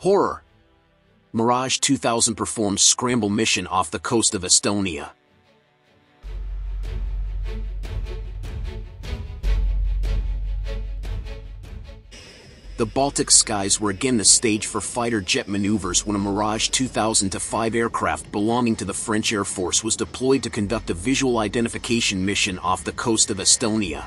Horror! Mirage 2000 performs scramble mission off the coast of Estonia. The Baltic skies were again the stage for fighter jet maneuvers when a Mirage 2000-5 aircraft belonging to the French Air Force was deployed to conduct a visual identification mission off the coast of Estonia.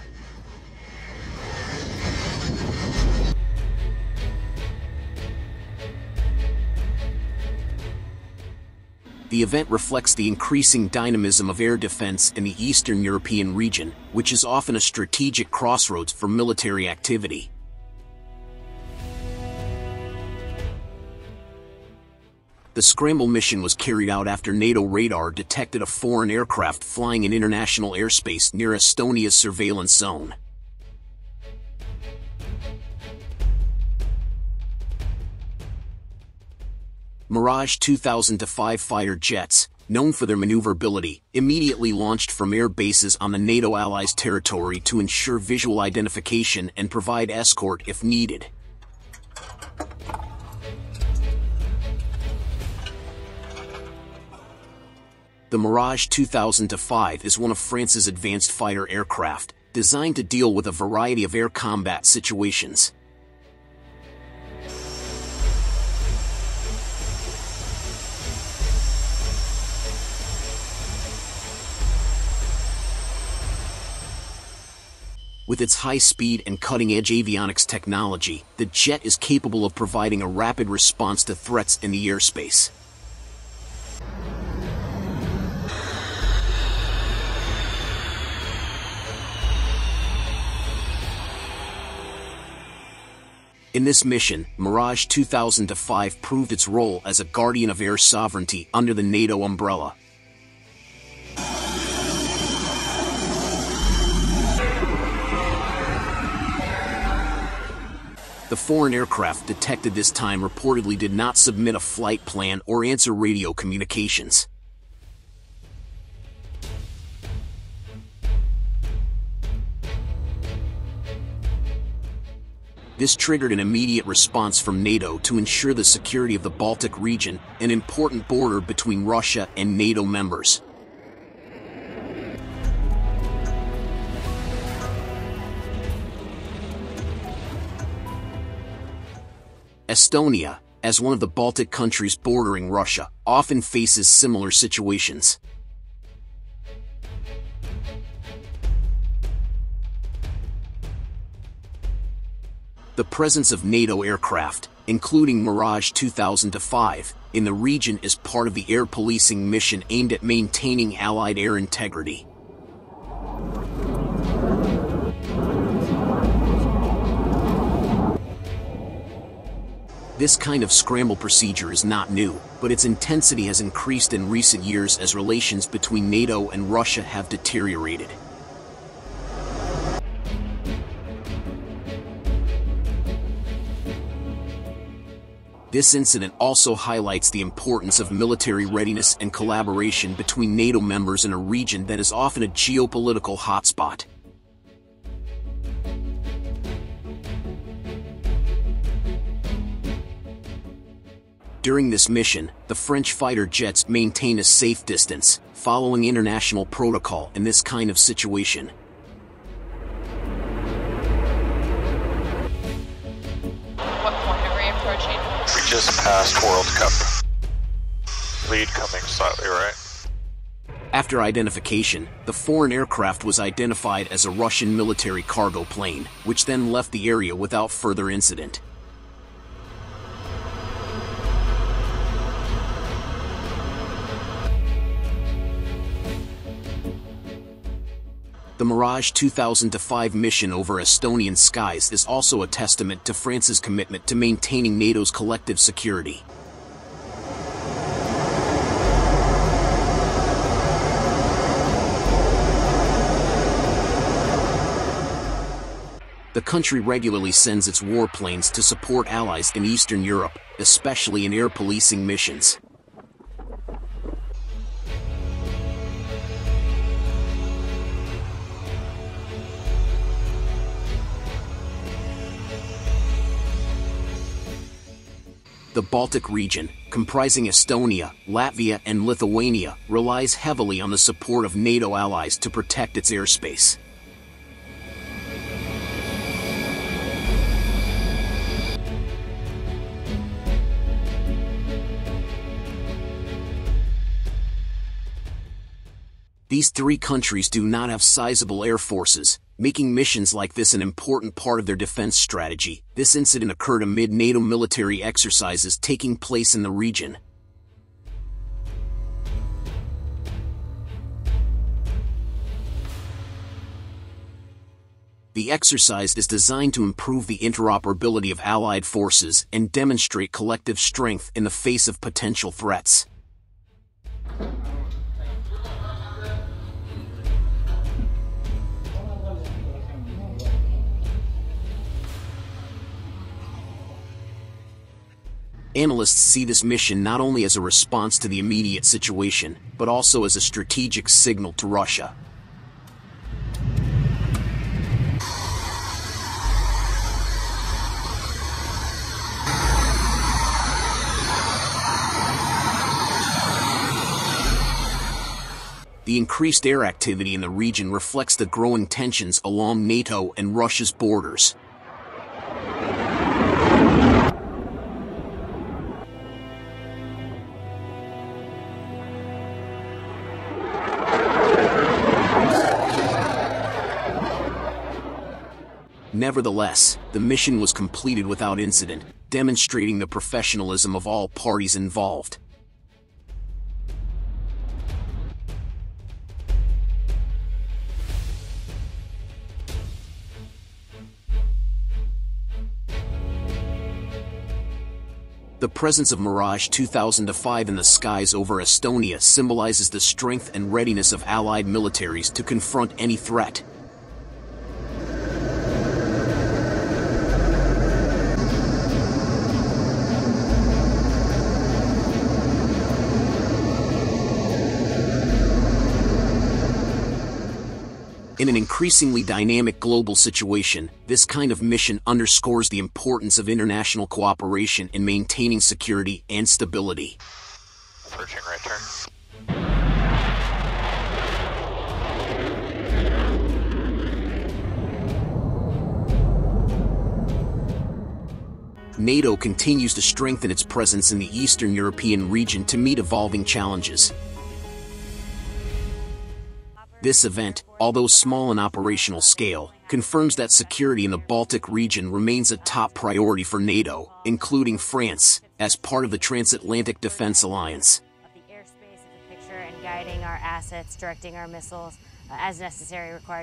The event reflects the increasing dynamism of air defense in the Eastern European region, which is often a strategic crossroads for military activity. The scramble mission was carried out after NATO radar detected a foreign aircraft flying in international airspace near Estonia's surveillance zone. Mirage 2000-5 fighter jets, known for their maneuverability, immediately launched from air bases on the NATO allies' territory to ensure visual identification and provide escort if needed. The Mirage 2000-5 is one of France's advanced fighter aircraft, designed to deal with a variety of air combat situations. With its high speed and cutting-edge avionics technology, the jet is capable of providing a rapid response to threats in the airspace. In this mission, Mirage 2000-5 proved its role as a guardian of air sovereignty under the NATO umbrella. The foreign aircraft detected this time reportedly did not submit a flight plan or answer radio communications. This triggered an immediate response from NATO to ensure the security of the Baltic region, an important border between Russia and NATO members. Estonia, as one of the Baltic countries bordering Russia, often faces similar situations. The presence of NATO aircraft, including Mirage 2000-5, in the region is part of the air policing mission aimed at maintaining Allied air integrity. This kind of scramble procedure is not new, but its intensity has increased in recent years as relations between NATO and Russia have deteriorated. This incident also highlights the importance of military readiness and collaboration between NATO members in a region that is often a geopolitical hotspot. During this mission, the French fighter jets maintain a safe distance, following international protocol in this kind of situation. Just past World Cup. Lead coming slightly right. After identification, the foreign aircraft was identified as a Russian military cargo plane, which then left the area without further incident. The Mirage 2000-5 mission over Estonian skies is also a testament to France's commitment to maintaining NATO's collective security. The country regularly sends its warplanes to support allies in Eastern Europe, especially in air policing missions. The Baltic region, comprising Estonia, Latvia, and Lithuania, relies heavily on the support of NATO allies to protect its airspace. These three countries do not have sizable air forces, making missions like this an important part of their defense strategy. This incident occurred amid NATO military exercises taking place in the region. The exercise is designed to improve the interoperability of allied forces and demonstrate collective strength in the face of potential threats. Analysts see this mission not only as a response to the immediate situation, but also as a strategic signal to Russia. The increased air activity in the region reflects the growing tensions along NATO and Russia's borders. Nevertheless, the mission was completed without incident, demonstrating the professionalism of all parties involved. The presence of Mirage 2000-5 in the skies over Estonia symbolizes the strength and readiness of Allied militaries to confront any threat. In an increasingly dynamic global situation, this kind of mission underscores the importance of international cooperation in maintaining security and stability. Approaching right turn. NATO continues to strengthen its presence in the Eastern European region to meet evolving challenges. This event, although small in operational scale, confirms that security in the Baltic region remains a top priority for NATO, including France, as part of the Transatlantic Defense Alliance. Of the airspace of the picture and guiding our assets, directing our missiles as necessary required.